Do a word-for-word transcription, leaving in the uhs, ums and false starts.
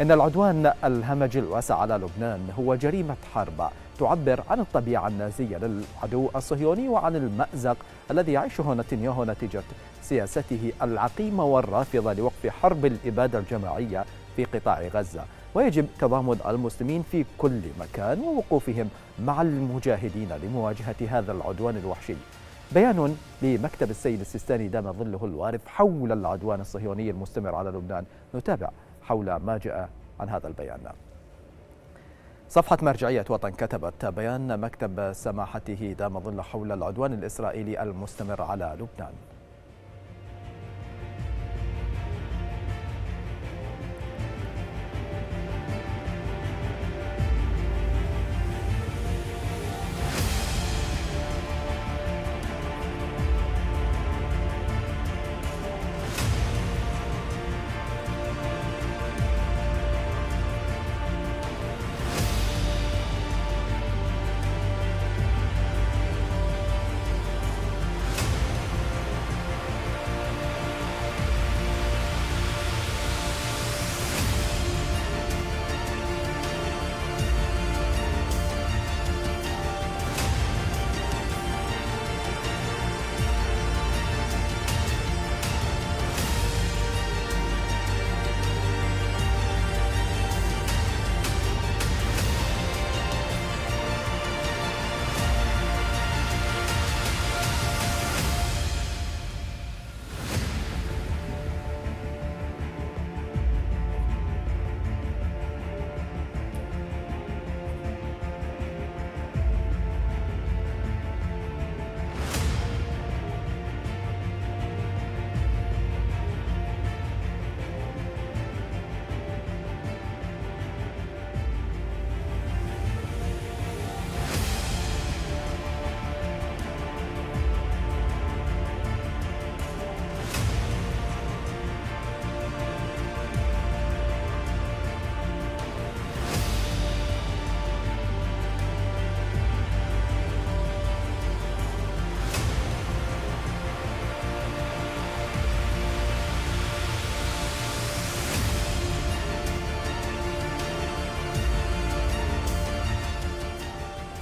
إن العدوان الهمجي الواسع على لبنان هو جريمة حرب تعبر عن الطبيعة النازية للعدو الصهيوني وعن المأزق الذي يعيشه نتنياهو نتيجة سياسته العقيمة والرافضة لوقف حرب الإبادة الجماعية في قطاع غزة، ويجب تضامن المسلمين في كل مكان ووقوفهم مع المجاهدين لمواجهة هذا العدوان الوحشي. بيان لمكتب السيد السيستاني دام ظله الوارف حول العدوان الصهيوني المستمر على لبنان، نتابع حول ما جاء عن هذا البيان. صفحة مرجعية وطن كتبت بيان مكتب سماحته دام ظله حول العدوان الإسرائيلي المستمر على لبنان.